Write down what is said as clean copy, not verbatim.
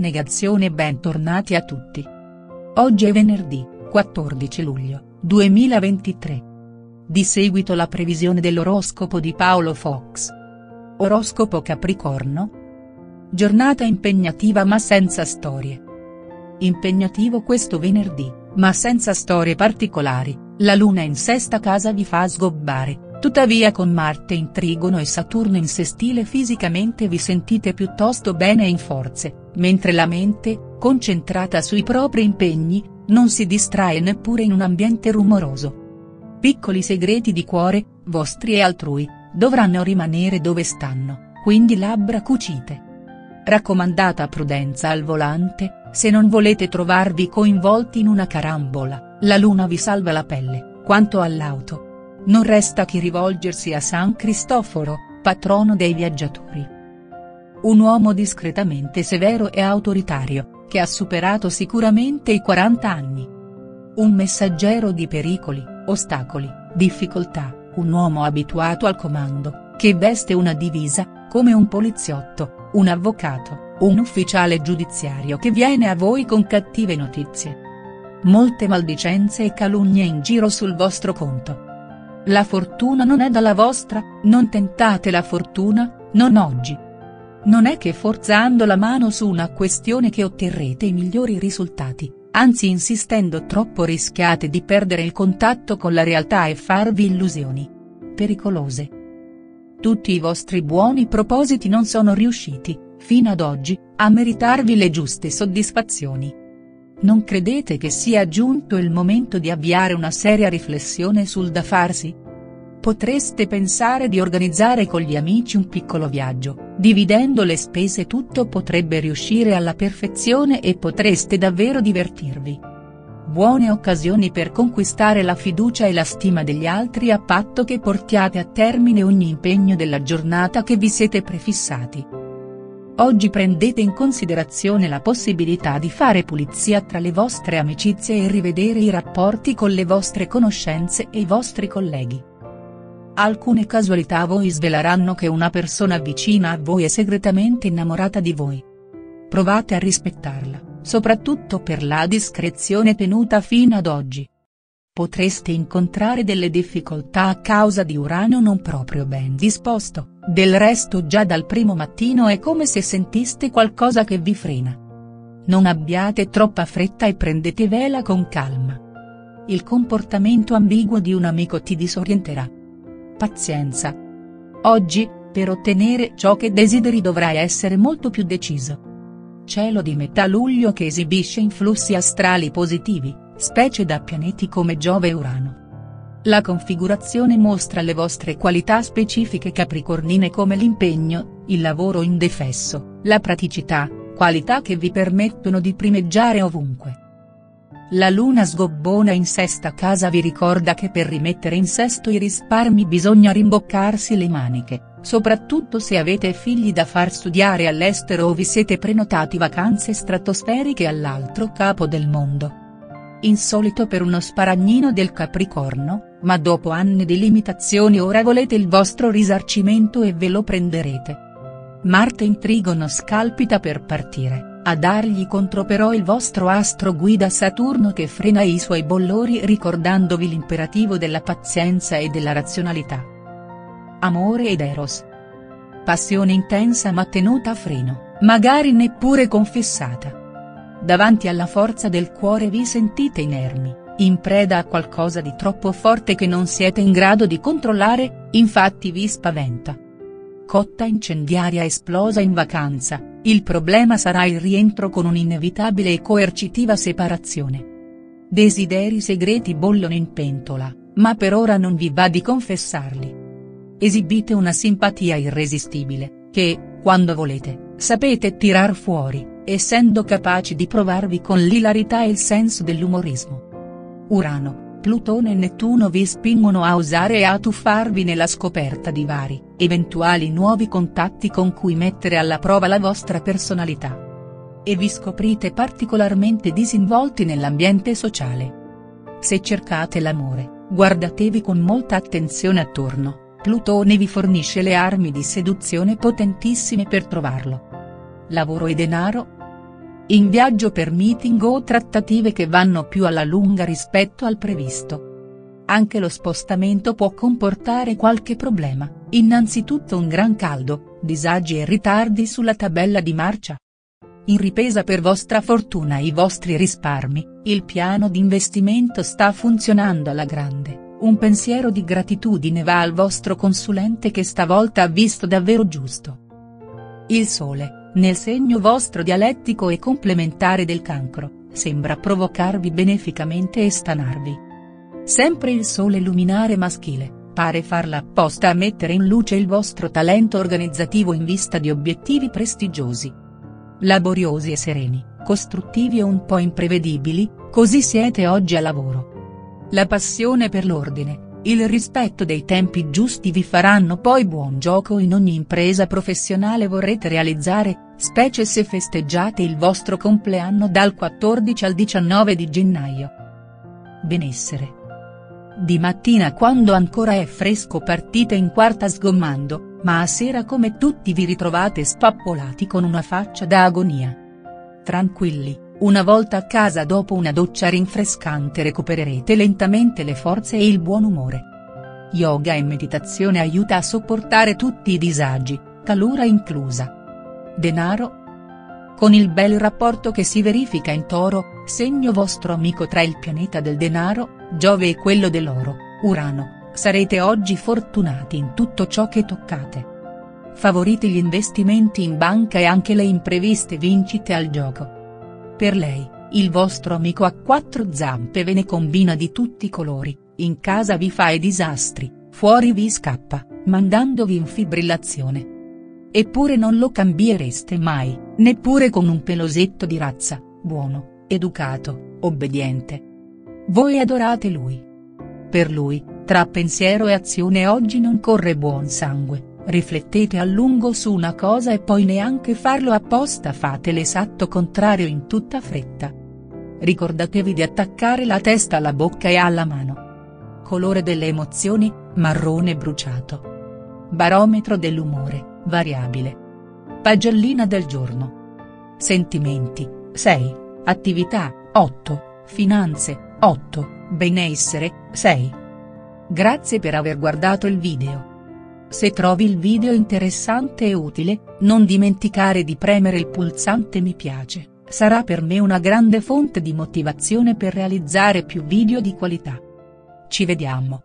Negazione. Bentornati a tutti. Oggi è venerdì, 14 luglio, 2023. Di seguito la previsione dell'oroscopo di Paolo Fox. Oroscopo Capricorno. Giornata impegnativa ma senza storie. Impegnativo questo venerdì, ma senza storie particolari, la luna in sesta casa vi fa sgobbare. Tuttavia con Marte in trigono e Saturno in sestile fisicamente vi sentite piuttosto bene e in forze, mentre la mente, concentrata sui propri impegni, non si distrae neppure in un ambiente rumoroso. Piccoli segreti di cuore, vostri e altrui, dovranno rimanere dove stanno, quindi labbra cucite. Raccomandata prudenza al volante, se non volete trovarvi coinvolti in una carambola, la luna vi salva la pelle. Quanto all'auto, non resta che rivolgersi a San Cristoforo, patrono dei viaggiatori. Un uomo discretamente severo e autoritario, che ha superato sicuramente i 40 anni. Un messaggero di pericoli, ostacoli, difficoltà, un uomo abituato al comando, che veste una divisa, come un poliziotto, un avvocato, un ufficiale giudiziario che viene a voi con cattive notizie. Molte maldicenze e calunnie in giro sul vostro conto. La fortuna non è dalla vostra, non tentate la fortuna, non oggi. Non è che forzando la mano su una questione che otterrete i migliori risultati, anzi insistendo troppo rischiate di perdere il contatto con la realtà e farvi illusioni pericolose. Tutti i vostri buoni propositi non sono riusciti, fino ad oggi, a meritarvi le giuste soddisfazioni. Non credete che sia giunto il momento di avviare una seria riflessione sul da farsi? Potreste pensare di organizzare con gli amici un piccolo viaggio, dividendo le spese tutto potrebbe riuscire alla perfezione e potreste davvero divertirvi. Buone occasioni per conquistare la fiducia e la stima degli altri a patto che portiate a termine ogni impegno della giornata che vi siete prefissati. Oggi prendete in considerazione la possibilità di fare pulizia tra le vostre amicizie e rivedere i rapporti con le vostre conoscenze e i vostri colleghi. Alcune casualità vi sveleranno che una persona vicina a voi è segretamente innamorata di voi. Provate a rispettarla, soprattutto per la discrezione tenuta fino ad oggi. Potreste incontrare delle difficoltà a causa di Urano non proprio ben disposto, del resto già dal primo mattino è come se sentiste qualcosa che vi frena. Non abbiate troppa fretta e prendetevela con calma. Il comportamento ambiguo di un amico ti disorienterà. Pazienza. Oggi, per ottenere ciò che desideri dovrai essere molto più deciso. Cielo di metà luglio che esibisce influssi astrali positivi, specie da pianeti come Giove e Urano. La configurazione mostra le vostre qualità specifiche capricornine come l'impegno, il lavoro indefesso, la praticità, qualità che vi permettono di primeggiare ovunque. La luna sgobbona in sesta casa vi ricorda che per rimettere in sesto i risparmi bisogna rimboccarsi le maniche, soprattutto se avete figli da far studiare all'estero o vi siete prenotati vacanze stratosferiche all'altro capo del mondo. Insolito per uno sparagnino del Capricorno, ma dopo anni di limitazioni ora volete il vostro risarcimento e ve lo prenderete. Marte in trigono scalpita per partire, a dargli contro però il vostro astro guida Saturno che frena i suoi bollori ricordandovi l'imperativo della pazienza e della razionalità. Amore ed Eros. Passione intensa ma tenuta a freno, magari neppure confessata. Davanti alla forza del cuore vi sentite inermi, in preda a qualcosa di troppo forte che non siete in grado di controllare, infatti vi spaventa. Cotta incendiaria esplosa in vacanza, il problema sarà il rientro con un'inevitabile e coercitiva separazione. Desideri segreti bollono in pentola, ma per ora non vi va di confessarli. Esibite una simpatia irresistibile, che, quando volete, sapete tirar fuori, essendo capaci di provarvi con l'ilarità e il senso dell'umorismo. Urano, Plutone e Nettuno vi spingono a osare e a tuffarvi nella scoperta di vari, eventuali nuovi contatti con cui mettere alla prova la vostra personalità. E vi scoprite particolarmente disinvolti nell'ambiente sociale. Se cercate l'amore, guardatevi con molta attenzione attorno, Plutone vi fornisce le armi di seduzione potentissime per trovarlo. Lavoro e denaro? in viaggio per meeting o trattative che vanno più alla lunga rispetto al previsto. Anche lo spostamento può comportare qualche problema, innanzitutto un gran caldo, disagi e ritardi sulla tabella di marcia. In ripresa per vostra fortuna i vostri risparmi, il piano di investimento sta funzionando alla grande, un pensiero di gratitudine va al vostro consulente che stavolta ha visto davvero giusto. Il sole, nel segno vostro dialettico e complementare del Cancro, sembra provocarvi beneficamente e stanarvi. Sempre il sole luminare maschile, pare farla apposta a mettere in luce il vostro talento organizzativo in vista di obiettivi prestigiosi. Laboriosi e sereni, costruttivi e un po' imprevedibili, così siete oggi a lavoro. La passione per l'ordine, il rispetto dei tempi giusti vi faranno poi buon gioco in ogni impresa professionale vorrete realizzare, specie se festeggiate il vostro compleanno dal 14 al 19 di gennaio. Benessere. Di mattina quando ancora è fresco partite in quarta sgommando, ma a sera come tutti vi ritrovate spappolati con una faccia da agonia. Tranquilli, una volta a casa dopo una doccia rinfrescante recupererete lentamente le forze e il buon umore. Yoga e meditazione aiuta a sopportare tutti i disagi, calura inclusa. Denaro? Con il bel rapporto che si verifica in Toro, segno vostro amico tra il pianeta del denaro, Giove e quello dell'oro, Urano, sarete oggi fortunati in tutto ciò che toccate. Favorite gli investimenti in banca e anche le impreviste vincite al gioco. Per lei, il vostro amico a quattro zampe ve ne combina di tutti i colori, in casa vi fa i disastri, fuori vi scappa, mandandovi in fibrillazione. Eppure non lo cambiereste mai, neppure con un pelosetto di razza, buono, educato, obbediente. Voi adorate lui. Per lui, tra pensiero e azione oggi non corre buon sangue, riflettete a lungo su una cosa e poi neanche farlo apposta fate l'esatto contrario in tutta fretta. Ricordatevi di attaccare la testa alla bocca e alla mano. Colore delle emozioni, marrone bruciato. Barometro dell'umore, variabile. Pagellina del giorno. Sentimenti, 6, attività, 8, finanze, 8, benessere, 6. Grazie per aver guardato il video. Se trovi il video interessante e utile, non dimenticare di premere il pulsante mi piace, sarà per me una grande fonte di motivazione per realizzare più video di qualità. Ci vediamo.